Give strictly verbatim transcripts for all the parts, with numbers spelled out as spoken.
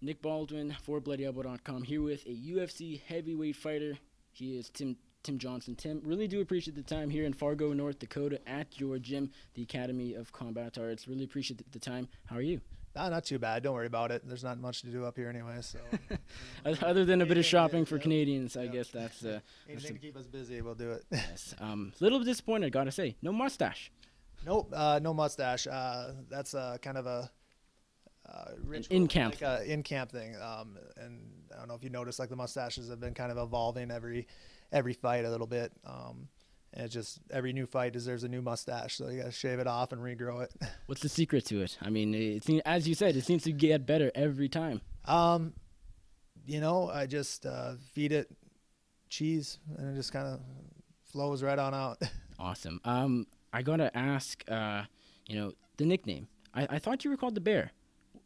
Nick Baldwin for Bloody Elbow dot com here with a U F C heavyweight fighter. He is Tim Tim Johnson. Tim, really do appreciate the time here in Fargo, North Dakota at your gym, the Academy of Combat Arts. Really appreciate the time. How are you? Nah, not too bad. Don't worry about it. There's not much to do up here anyway. So, other than a bit of shopping for Canadians, I yep. guess that's uh, anything to keep us busy. We'll do it. Yes. Um, little disappointed, gotta say. No mustache. Nope. Uh, no mustache. Uh, that's uh, kind of a uh, ritual, in camp, like a in camp thing. Um, and I don't know if you noticed, like the mustaches have been kind of evolving every every fight a little bit. Um, And it's just every new fight deserves a new mustache, so you got to shave it off and regrow it. What's the secret to it? I mean, it seems, as you said, it seems to get better every time. Um, you know, I just uh, feed it cheese, and it just kind of flows right on out. Awesome. Um, I got to ask, uh, you know, the nickname. I, I thought you were called the Bear,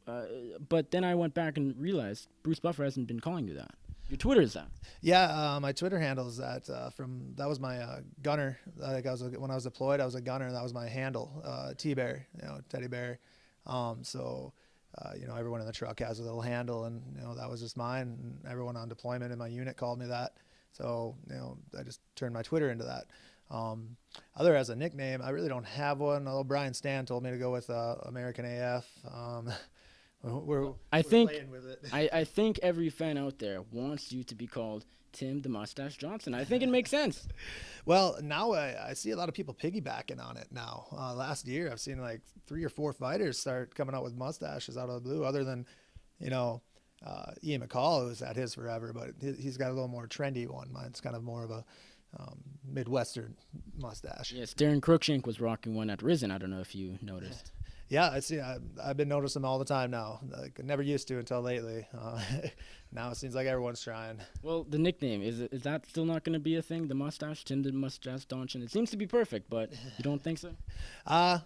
uh, but then I went back and realized Bruce Buffer hasn't been calling you that. Your Twitter is that? Yeah, uh, my Twitter handle is that. Uh, from that was my uh, gunner. Like I was when I was deployed, I was a gunner, and that was my handle, uh, T Bear, you know, Teddy Bear. Um, so, uh, you know, everyone in the truck has a little handle, and you know that was just mine. And everyone on deployment in my unit called me that. So, you know, I just turned my Twitter into that. Um, other as a nickname, I really don't have one. Although Brian Stan told me to go with uh, American A F. Um, We're, we're I think playing with it. I, I think every fan out there wants you to be called Tim the Mustache Johnson. I think it makes sense. Well, now I, I see a lot of people piggybacking on it now. Uh, last year, I've seen like three or four fighters start coming out with mustaches out of the blue, other than, you know, uh, Ian McCall, who's had his forever, but he, he's got a little more trendy one. Mine's kind of more of a um, Midwestern mustache. Yes, Darren Crookshank was rocking one at Rizin. I don't know if you noticed. Yeah. Yeah, I see. I, I've been noticing them all the time now. Like, I never used to until lately. Uh, now it seems like everyone's trying. Well, the nickname, is it, is that still not going to be a thing? The mustache, Tim the Mustache Johnson. It seems to be perfect, but you don't think so? Uh,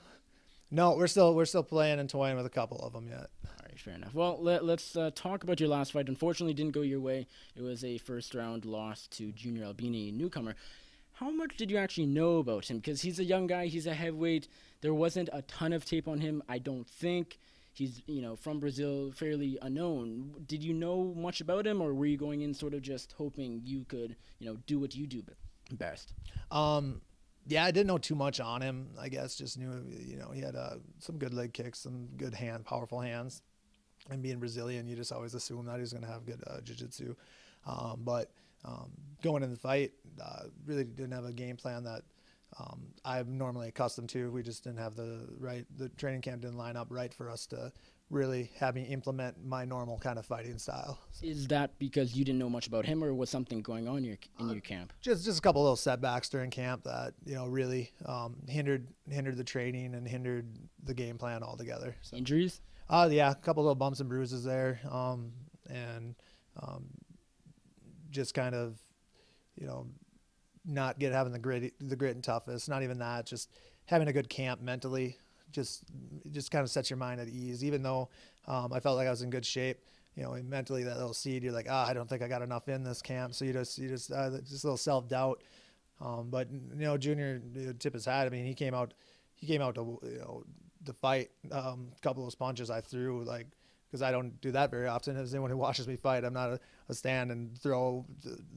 no, we're still we're still playing and toying with a couple of them yet. All right, fair enough. Well, let, let's uh, talk about your last fight. Unfortunately, it didn't go your way. It was a first-round loss to Junior Albini, newcomer. How much did you actually know about him? Because he's a young guy. He's a heavyweight. There wasn't a ton of tape on him, I don't think. He's, you know, from Brazil, fairly unknown. Did you know much about him, or were you going in sort of just hoping you could, you know, do what you do best? Um, yeah, I didn't know too much on him, I guess. Just knew, you know, he had uh, some good leg kicks, some good hand, powerful hands. And being Brazilian, you just always assume that he's going to have good uh, jiu-jitsu. Um, but um, going in the fight, uh, really didn't have a game plan that Um, I'm normally accustomed to. We just didn't have the right, the training camp didn't line up right for us to really have me implement my normal kind of fighting style. So. Is that because you didn't know much about him, or was something going on your, in uh, your camp? Just, just a couple of little setbacks during camp that, you know, really um, hindered, hindered the training and hindered the game plan altogether. So. Injuries? Uh, yeah, a couple of little bumps and bruises there. Um, and um, just kind of, you know, not get having the grit, the grit and toughness, not even that, just having a good camp mentally, just, just kind of sets your mind at ease. Even though um, I felt like I was in good shape, you know, mentally that little seed, you're like, ah, oh, I don't think I got enough in this camp. So you just, you just, uh, just a little self doubt. Um, but you know, Junior, you know, tip his hat. I mean, he came out, he came out to, you know, to fight. Um, a couple of those punches I threw, like, because I don't do that very often. As anyone who watches me fight, I'm not a, a stand and throw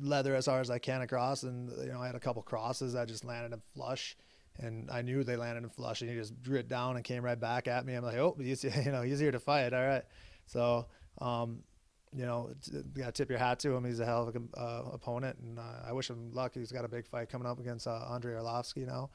leather as hard as I can across. And, you know, I had a couple crosses. I just landed him flush, and I knew they landed him flush, and he just drew it down and came right back at me. I'm like, oh, he's, you know, he's here to fight. All right. So, um, you know, you got to tip your hat to him. He's a hell of a uh, opponent, and uh, I wish him luck. He's got a big fight coming up against uh, Andrei Arlovsky now.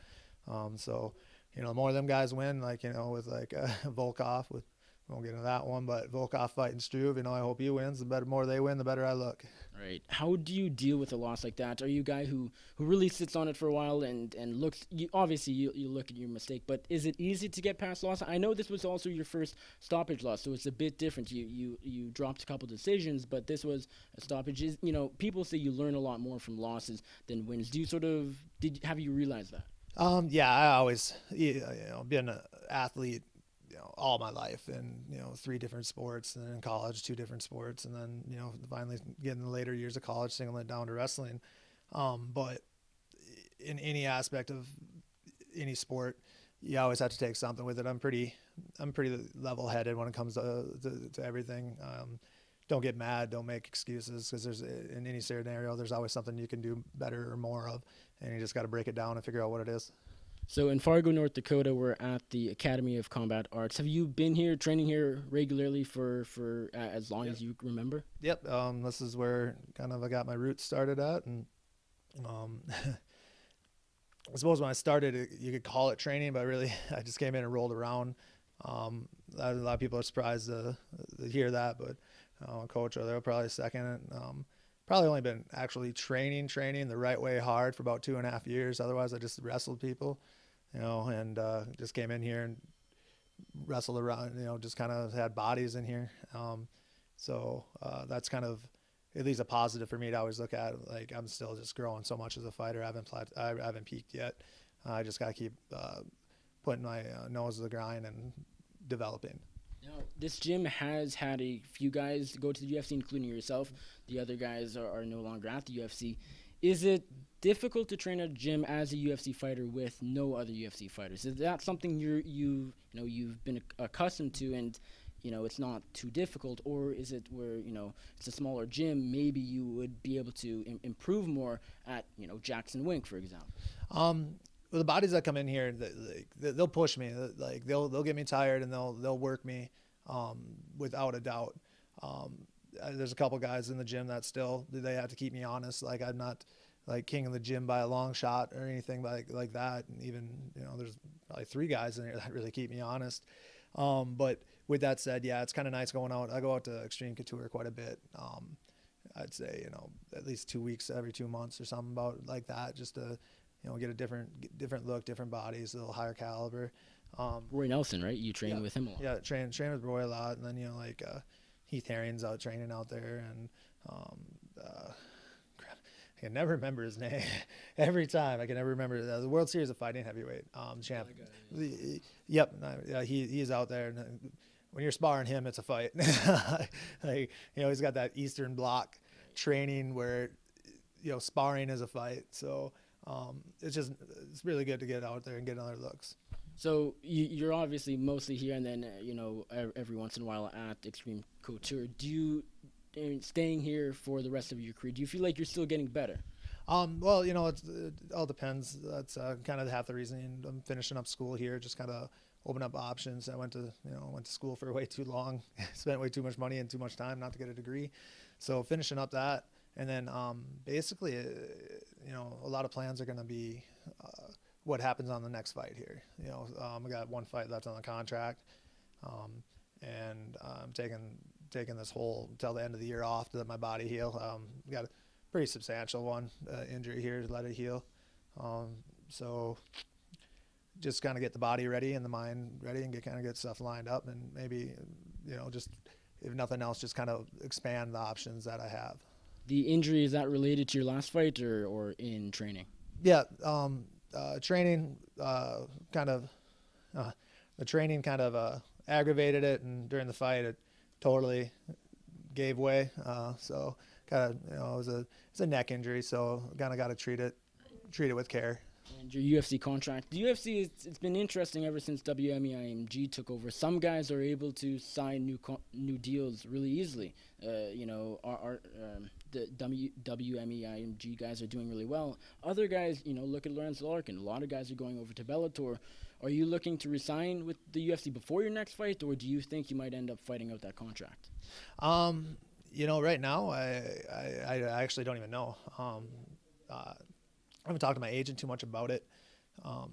Um, so, you know, the more of them guys win, like, you know, with like uh, Volkov, with, we won't get into that one, but Volkov fighting Struve, you know, I hope he wins. The better, more they win, the better I look. Right. How do you deal with a loss like that? Are you a guy who, who really sits on it for a while and, and looks, you, obviously you, you look at your mistake, but is it easy to get past loss? I know this was also your first stoppage loss, so it's a bit different. You, you, you dropped a couple decisions, but this was a stoppage. Is, you know, people say you learn a lot more from losses than wins. Do you sort of, did have you realized that? Um, yeah, I always, you know, being an athlete, you know, all my life, and you know, three different sports, and then in college two different sports, and then you know, finally getting the later years of college, singling it down to wrestling. Um, but in any aspect of any sport, you always have to take something with it. I'm pretty, I'm pretty level-headed when it comes to to, to everything. Um, don't get mad, don't make excuses, because there's, in any scenario, there's always something you can do better or more of, and you just got to break it down and figure out what it is. So in Fargo, North Dakota, we're at the Academy of Combat Arts. Have you been here, training here regularly for, for uh, as long yep. as you remember? Yep. Um, this is where kind of I got my roots started at. And um, I suppose when I started, you could call it training, but really I just came in and rolled around. Um, a lot of people are surprised to, to hear that, but uh, coach or they're probably second. Um, probably only been actually training, training the right way hard for about two and a half years. Otherwise, I just wrestled people, you know, and uh, just came in here and wrestled around, you know, just kind of had bodies in here. Um, so uh, that's kind of at least a positive for me to always look at. Like, I'm still just growing so much as a fighter. I haven't, plat I haven't peaked yet. Uh, I just got to keep uh, putting my uh, nose to the grind and developing. Now, this gym has had a few guys go to the U F C, including yourself. The other guys are, are no longer at the U F C. Is it difficult to train at a gym as a U F C fighter with no other U F C fighters? Is that something you're, you, you know, you've been accustomed to, and you know it's not too difficult? Or is it where, you know, it's a smaller gym, maybe you would be able to im improve more at, you know, Jackson Wink, for example? Um, Well, the bodies that come in here, they, they, they'll push me. Like they'll they'll get me tired and they'll they'll work me, um, without a doubt. Um, there's a couple guys in the gym that still they have to keep me honest. Like, I'm not like king of the gym by a long shot or anything like like that. And even, you know, there's probably three guys in here that really keep me honest. Um, but with that said, yeah, it's kind of nice going out. I go out to Extreme Couture quite a bit. Um, I'd say, you know, at least two weeks every two months or something about like that, just to, you know, get a different, different look, different bodies, a little higher caliber. Um, Roy Nelson, right? You train yeah, with him a lot. Yeah, train, train with Roy a lot, and then, you know, like uh, Heath Herring's out training out there, and um, uh, I can never remember his name. Every time I can never remember uh, the World Series of Fighting Heavyweight um, champ. Oh, yeah. Yep, yeah, he he's out there. And when you're sparring him, it's a fight. Like, you know, he's got that Eastern Bloc training where, you know, sparring is a fight. So. Um, it's just, it's really good to get out there and get other looks. So you, you're obviously mostly here, and then, uh, you know, every once in a while at Extreme Couture. Do you, in staying here for the rest of your career, do you feel like you're still getting better? Um, well, you know, it's, it all depends. That's uh, kind of half the reason I'm finishing up school here, just kind of open up options. I went to, you know, went to school for way too long, spent way too much money and too much time not to get a degree. So finishing up that. And then um, basically, uh, you know, a lot of plans are going to be uh, what happens on the next fight here. You know, um, I got one fight left on the contract, um, and I'm taking taking this whole till the end of the year off to let my body heal. Um, got a pretty substantial one uh, injury here to let it heal. Um, so just kind of get the body ready and the mind ready, and get kind of get stuff lined up, and maybe, you know, just if nothing else, just kind of expand the options that I have. The injury, is that related to your last fight or, or in training? Yeah, um, uh, training uh, kind of, uh, the training kind of uh, aggravated it, and during the fight it totally gave way. Uh, so kind of, you know, it was a it's a neck injury, so kind of got to treat it, treat it with care. And your U F C contract. The U F C, it's, it's been interesting ever since W M E I M G took over. Some guys are able to sign new co new deals really easily. Uh, you know, our, our um, the w WMEIMG guys are doing really well. Other guys, you know, look at Lorenz Larkin. A lot of guys are going over to Bellator. Are you looking to resign with the U F C before your next fight, or do you think you might end up fighting out that contract? Um, you know, right now, I, I, I actually don't even know. Um, uh, I haven't talked to my agent too much about it. Um,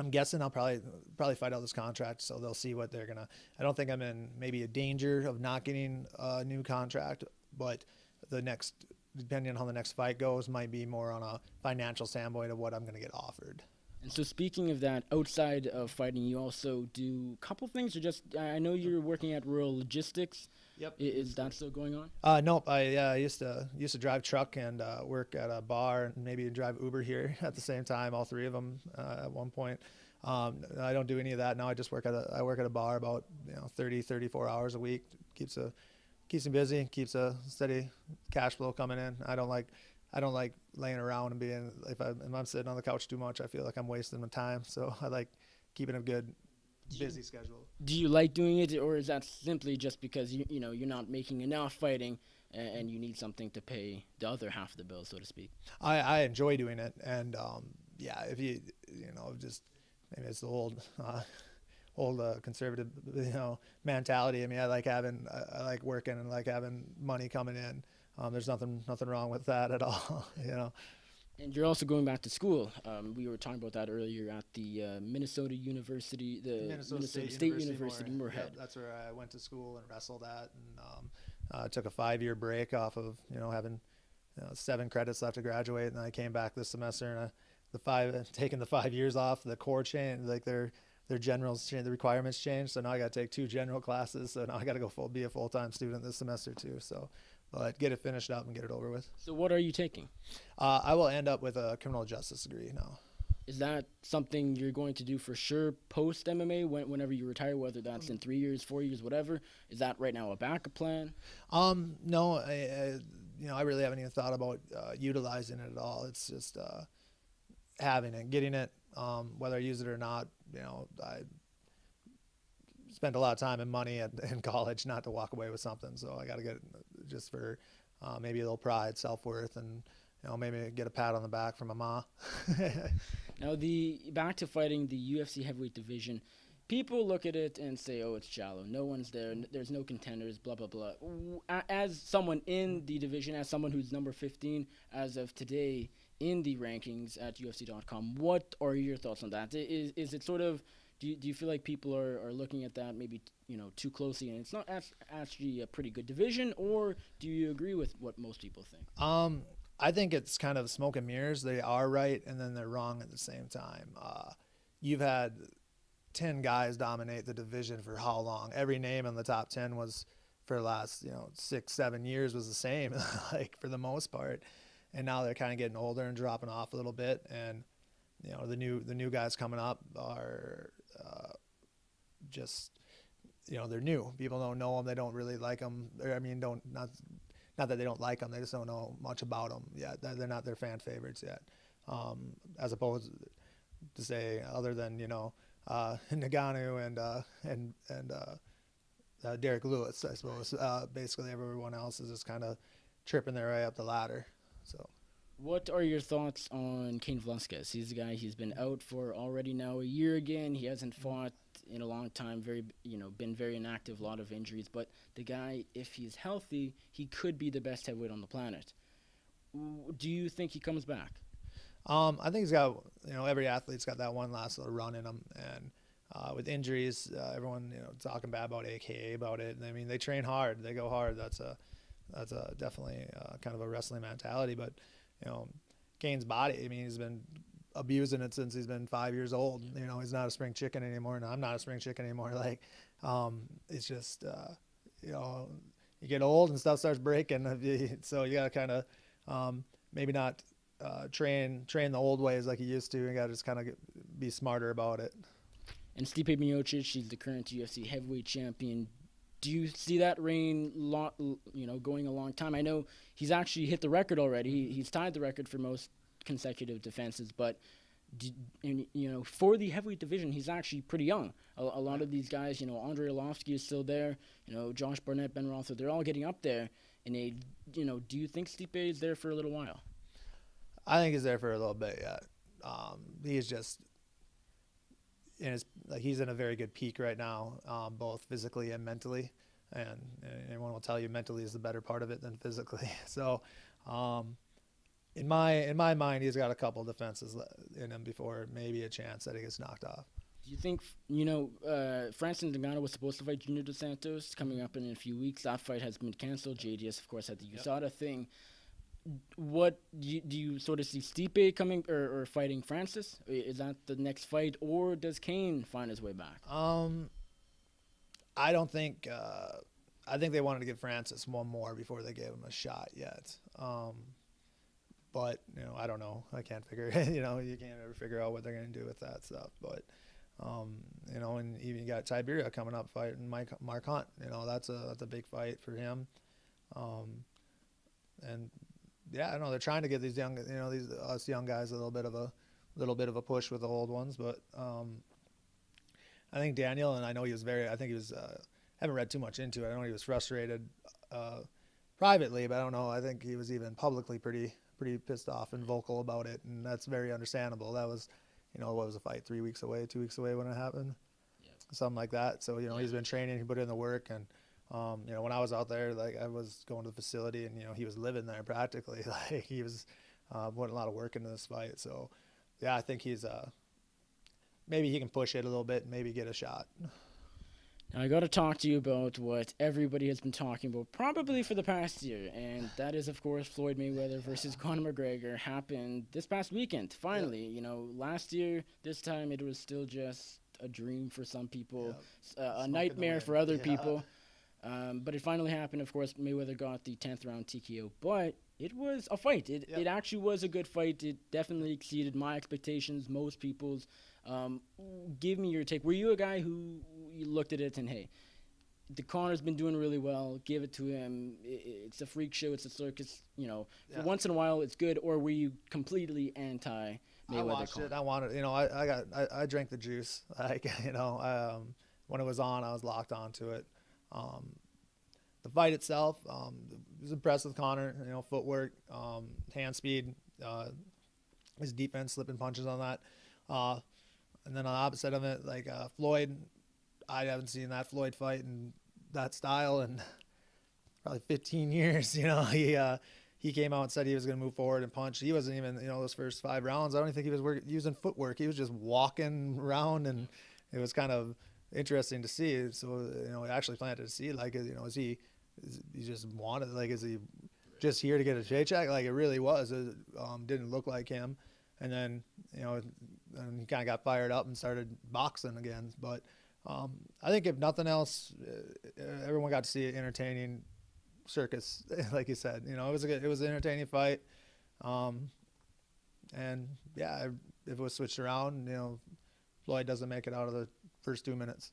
I'm guessing I'll probably probably fight out this contract, so they'll see what they're going to. I don't think I'm in maybe a danger of not getting a new contract, but the next, depending on how the next fight goes, might be more on a financial standpoint of what I'm going to get offered. And so speaking of that, outside of fighting, you also do a couple things, or just, I know you're working at Rural Logistics. Yep. Is that still going on? Uh, nope. I uh, used to used to drive truck and uh, work at a bar, and maybe drive Uber here at the same time. All three of them uh, at one point. Um, I don't do any of that now. I just work at a I work at a bar about, you know, thirty, thirty-four hours a week. Keeps a keeps me busy. Keeps a steady cash flow coming in. I don't like I don't like laying around and being, if, I, if I'm sitting on the couch too much, I feel like I'm wasting my time. So I like keeping a good busy schedule. Do you like doing it, or is that simply just because you you know you're not making enough fighting, and, and you need something to pay the other half of the bill, so to speak? I, I enjoy doing it, and um, yeah, if you you know just maybe it's the old uh, old uh, conservative you know mentality. I mean, I like having I, I like working and like having money coming in. Um, there's nothing nothing wrong with that at all, you know. And you're also going back to school. Um, we were talking about that earlier at the uh, Minnesota University, the Minnesota, Minnesota State, State University, University Moorhead. Yep, that's where I went to school and wrestled at, and um, uh, took a five-year break off of you know having you know, seven credits left to graduate, and I came back this semester and I, the five taking the five years off. The core change, like their their generals change, the requirements change. So now I got to take two general classes. So now I got to go full be a full-time student this semester too. So. But get it finished up and get it over with. So what are you taking? Uh, I will end up with a criminal justice degree now. Is that something you're going to do for sure post-M M A when, whenever you retire, whether that's in three years, four years, whatever? Is that right now a backup plan? Um, no, I, I, you know, I really haven't even thought about uh, utilizing it at all. It's just uh, having it, getting it, um, whether I use it or not, you know, I spent a lot of time and money at, in college not to walk away with something. So I got to get it just for uh, maybe a little pride, self-worth, and you know maybe get a pat on the back from my ma. Now, the back to fighting the U F C heavyweight division, people look at it and say, oh, it's shallow. No one's there. N there's no contenders, blah, blah, blah. As someone in the division, as someone who's number fifteen as of today in the rankings at U F C dot com, what are your thoughts on that? Is, is it sort of... Do you, do you feel like people are, are looking at that maybe you know too closely, and it's not actually a pretty good division, or do you agree with what most people think? Um, I think it's kind of smoke and mirrors. They are right, and then they're wrong at the same time. Uh, you've had ten guys dominate the division for how long? Every name in the top ten was for the last you know six, seven years was the same, like for the most part. And now they're kind of getting older and dropping off a little bit, and you know the new the new guys coming up are. Uh, just you know they're new, people don't know them, they don't really like them, they're, I mean don't not not that they don't like them, they just don't know much about them yet. They're not their fan favorites yet, um, as opposed to say other than you know uh, Ngannou and uh, and and uh, uh, Derek Lewis, I suppose. Uh, basically everyone else is just kind of tripping their way up the ladder. So what are your thoughts on Kane Velasquez? He's a guy, he's been out for already now a year again. He hasn't fought in a long time, very, you know, been very inactive, a lot of injuries. But the guy, if he's healthy, he could be the best heavyweight on the planet. Do you think he comes back? Um, I think he's got, you know, every athlete's got that one last little run in him. And uh, with injuries, uh, everyone, you know, talking bad about A K A about it. And, I mean, they train hard. They go hard. That's a, that's a definitely uh, kind of a wrestling mentality. But you know, Kane's body, I mean, he's been abusing it since he's been five years old. You know, he's not a spring chicken anymore, and I'm not a spring chicken anymore. Like, um, it's just, uh, you know, you get old and stuff starts breaking. So you got to kind of um, maybe not uh, train train the old ways like you used to. You got to just kind of be smarter about it. And Stipe Miocic, she's the current U F C heavyweight champion. Do you see that reign, you know, going a long time? I know he's actually hit the record already. He, he's tied the record for most consecutive defenses. But, do, and, you know, for the heavyweight division, he's actually pretty young. A, a lot of these guys, you know, Andrei Arlovsky is still there. You know, Josh Burnett, Ben Rothwell, they're all getting up there. And, they, you know, do you think Stipe is there for a little while? I think he's there for a little bit, yeah. Um, he's just... And it's like he's in a very good peak right now, um, both physically and mentally. And, and everyone will tell you mentally is the better part of it than physically. So, um, in my in my mind, he's got a couple defenses in him before maybe a chance that he gets knocked off. Do you think you know uh, Francis Ngannou was supposed to fight Junior dos Santos coming up in a few weeks? That fight has been canceled. J D S, of course, had the U S A D A yep. thing. What do you, do you sort of see Stipe coming or, or fighting Francis? Is that the next fight, or does Kane find his way back? Um, I don't think. Uh, I think they wanted to give Francis one more before they gave him a shot yet. Um, but you know, I don't know. I can't figure. You know, you can't ever figure out what they're going to do with that stuff. But um, you know, and even you got Tiberia coming up fighting Mike Mark Hunt. You know, that's a that's a big fight for him. Um, and yeah, I don't know, they're trying to give these young, you know, these us young guys a little bit of a, little bit of a push with the old ones, but um, I think Daniel, and I know he was very, I think he was, uh, haven't read too much into it. I know he was frustrated uh, privately, but I don't know. I think he was even publicly pretty, pretty pissed off and vocal about it. And that's very understandable. That was, you know, what was the fight? Three weeks away, two weeks away when it happened, yeah. something like that. So, you know, yeah. he's been training, he put in the work. And, um, you know, when I was out there, like I was going to the facility and, you know, he was living there practically. Like he was uh, putting a lot of work into this fight. So, yeah, I think he's, uh, maybe he can push it a little bit and maybe get a shot. Now, I got to talk to you about what everybody has been talking about probably for the past year, and that is, of course, Floyd Mayweather versus Conor McGregor happened this past weekend, finally. Yep. You know, last year, this time, it was still just a dream for some people, yep. uh, a nightmare for other yeah. people, um, but it finally happened. Of course, Mayweather got the tenth round T K O, but it was a fight. It, yep. it actually was a good fight. It definitely exceeded my expectations, most people's. Um, give me your take. Were you a guy who you looked at it and, hey, the Conor's been doing really well, give it to him, it's a freak show, it's a circus, you know, yeah. for once in a while it's good, or were you completely anti-Mayweather Conor? I watched Conor? it, I wanted, you know, I, I got, I, I drank the juice, like, you know, um, when it was on, I was locked onto it. Um, the fight itself, um, I was impressed with Conor, you know, footwork, um, hand speed, uh, his defense, slipping punches on that, uh, and then on the opposite of it, like uh, Floyd, I haven't seen that Floyd fight in that style in probably fifteen years. You know, he uh, he came out and said he was going to move forward and punch. He wasn't even, you know, those first five rounds, I don't even think he was work using footwork. He was just walking around, and it was kind of interesting to see. So, you know, I actually planted to see, like, you know, is he, is he just wanted, like, is he just here to get a paycheck? Like, it really was. It um, didn't look like him. And then, you know, and he kind of got fired up and started boxing again. But um, I think if nothing else, uh, everyone got to see an entertaining circus, like you said. You know, it was a good, it was an entertaining fight. Um, and, yeah, if it was switched around, you know, Floyd doesn't make it out of the first two minutes.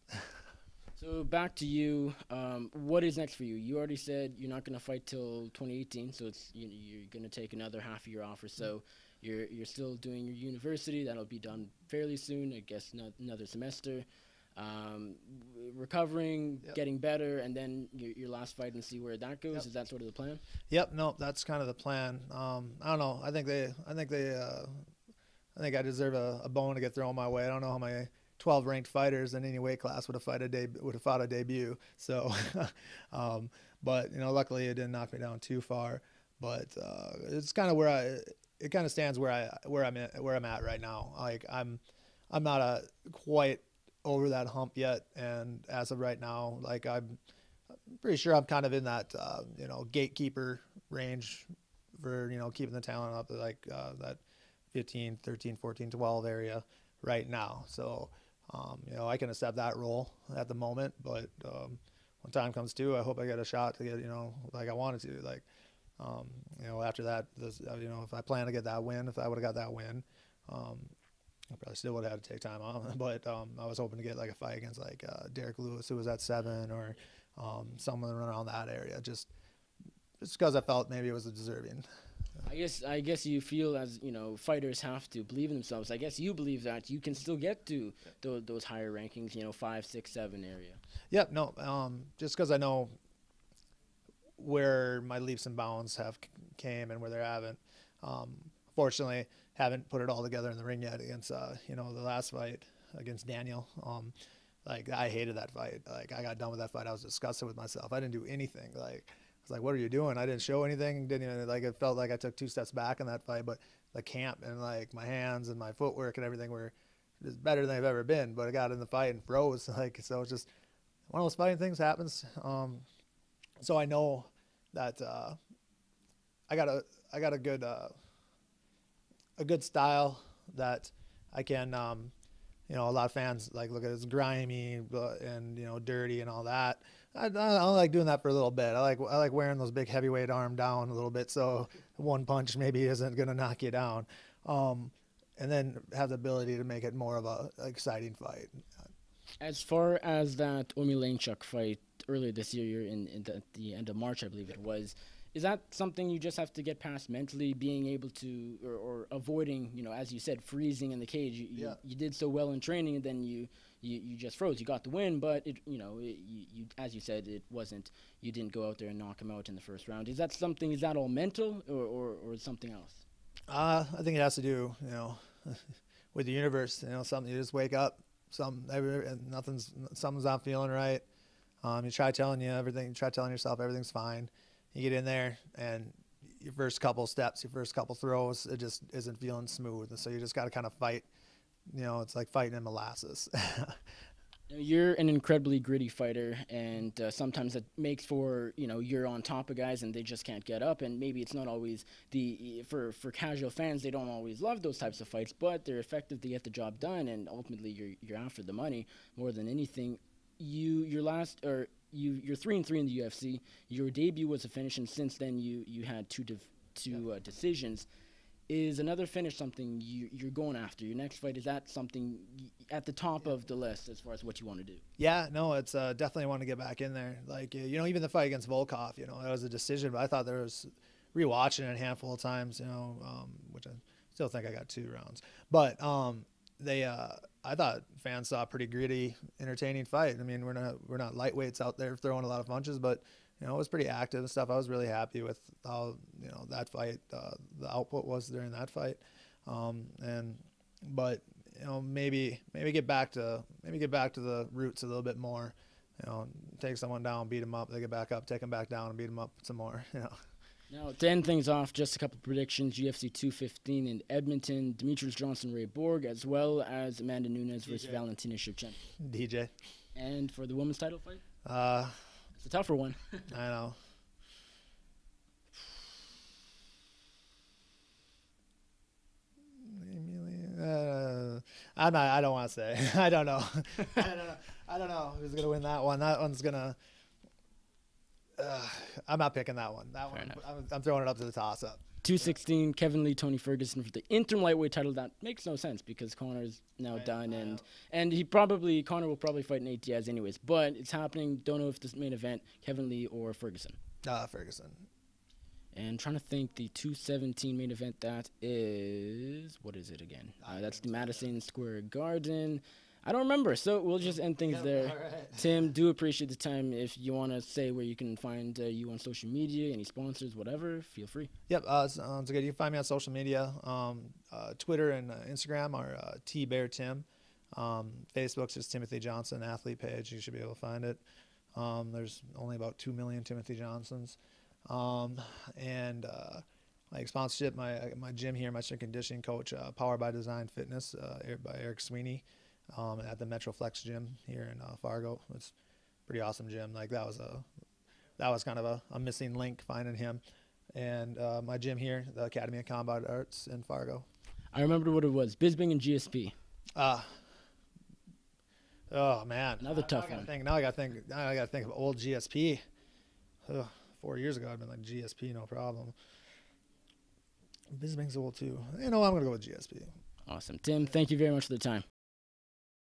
So back to you. Um, what is next for you? You already said you're not going to fight till twenty eighteen, so it's, you know, you're going to take another half a year off or so. Mm-hmm. You're, you're still doing your university. That'll be done fairly soon, I guess, not another semester. Um, recovering, yep. getting better, and then your, your last fight and see where that goes. Yep. Is that sort of the plan? Yep. No, that's kind of the plan. Um, I don't know. I think they, I think they, uh, I think I deserve a, a bone to get thrown my way. I don't know how my twelve ranked fighters in any weight class would have fought a de would have fought a debut. So, um, but you know, luckily it didn't knock me down too far. But uh, it's kind of where I. It kind of stands where I where I'm at, where I'm at right now. Like I'm, I'm not a, quite over that hump yet. And as of right now, like I'm, I'm pretty sure I'm kind of in that uh, you know, gatekeeper range for, you know, keeping the talent up to like uh, that fifteen, thirteen, fourteen, twelve area right now. So um, you know, I can accept that role at the moment. But um, when time comes to, I hope I get a shot to get, you know, like I wanted to, like. Um, you know, after that, this, you know, if I plan to get that win, if I would have got that win, um, I probably still would have had to take time off. But um, I was hoping to get like a fight against like uh, Derek Lewis, who was at seven, or um, someone around that area, just just because I felt maybe it was deserving. I guess I guess you feel as, you know, fighters have to believe in themselves. I guess you believe that you can still get to those, those higher rankings, you know, five, six, seven area. Yep. No, um, just because I know where my leaps and bounds have came and where they haven't. Um, fortunately, haven't put it all together in the ring yet against, uh, you know, the last fight against Daniel. Um, like, I hated that fight. Like, I got done with that fight. I was disgusted with myself. I didn't do anything. Like, I was like, what are you doing? I didn't show anything. Didn't even, like, it felt like I took two steps back in that fight. But the camp and, like, my hands and my footwork and everything were just better than I've ever been. But I got in the fight and froze. Like, so it's just one of those fighting things happens. Um, So I know that uh, I got a I got a good uh, a good style that I can um, you know, a lot of fans like look at it as grimy and, you know, dirty and all that. I, I, I like doing that for a little bit. I like I like wearing those big heavyweight arm down a little bit, so one punch maybe isn't gonna knock you down, um, and then have the ability to make it more of a exciting fight. As far as that Omilenchuk fight earlier this year, you're in, in the, the end of March, I believe it was. Is that something you just have to get past mentally, being able to, or, or avoiding, you know, as you said, freezing in the cage? You, yeah. you, you did so well in training, and then you, you, you just froze. You got the win, but it, you know, it, you, you, as you said, it wasn't. You didn't go out there and knock him out in the first round. Is that something? Is that all mental, or or, or something else? Uh, I think it has to do, you know, with the universe. You know, something you just wake up. Some every, nothing's something's not feeling right. Um, you try telling you everything. You try telling yourself everything's fine. You get in there and your first couple steps, your first couple throws, it just isn't feeling smooth, and so you just got to kind of fight. You know, it's like fighting in molasses. You're an incredibly gritty fighter, and uh, sometimes that makes for, you know, you're on top of guys and they just can't get up, and maybe it's not always the, for, for casual fans, they don't always love those types of fights, but they're effective, they get the job done, and ultimately you're, you're after the money more than anything. You, your last, or you, you're three and three in the U F C, your debut was a finish, and since then you, you had two, div two uh, decisions. Is another finish something you, you're going after? Your next fight, is that something at the top of the list as far as what you want to do? Yeah, no, it's uh, definitely want to get back in there. Like, you know, even the fight against Volkov, you know, that was a decision, but I thought there was rewatching it a handful of times, you know, um, which I still think I got two rounds. But um, they, uh, I thought fans saw a pretty gritty, entertaining fight. I mean, we're not we're not lightweights out there throwing a lot of punches, but you know, it was pretty active and stuff. I was really happy with how, you know, that fight, uh, the output was during that fight. Um, and, but, you know, maybe, maybe get back to, maybe get back to the roots a little bit more, you know, take someone down, beat them up, they get back up, take them back down and beat them up some more, you know. Now, to end things off, just a couple of predictions. U F C two fifteen in Edmonton, Demetrius Johnson, Ray Borg, as well as Amanda Nunes versus Valentina Shevchenko. D J. And for the women's title fight? Uh... It's a tougher one. I know. Uh, I'm not, I don't want to say. I don't know. I don't know. I don't know who's gonna win that one. That one's gonna. Uh, I'm not picking that one. That Fair one. I'm, I'm throwing it up to the toss-up. two sixteen, Kevin Lee, Tony Ferguson for the interim lightweight title. That makes no sense because Conor's now right, done, and and he probably Conor will probably fight Nate Diaz anyways. But it's happening. Don't know if this main event Kevin Lee or Ferguson. Ah, uh, Ferguson. And trying to think the two seventeen main event. That is what is it again? Uh, that's the Madison Square Garden. I don't remember, so we'll just end things yeah, there. Right. Tim, do appreciate the time. If you want to say where you can find uh, you on social media, any sponsors, whatever, feel free. Yep, uh, sounds good. You can find me on social media. Um, uh, Twitter and uh, Instagram are uh, T Bear Tim. Um, Facebook's just Timothy Johnson Athlete page. You should be able to find it. Um, there's only about two million Timothy Johnsons. Um, and uh, like sponsorship, my, my gym here, my strength and conditioning coach, uh, Power by Design Fitness uh, by Eric Sweeney. Um, at the Metroflex gym here in uh, Fargo. It's a pretty awesome gym. Like that was a, that was kind of a, a missing link, finding him. And uh, my gym here, the Academy of Combat Arts in Fargo. I remember what it was, Bisbing and G S P. Uh, oh, man. Another I, tough I one. Think, now I got to think, now I got to think of old G S P. Ugh, four years ago, I'd been like, G S P, no problem. Bisbing's old too. You know, I'm going to go with G S P. Awesome. Tim, thank you very much for the time.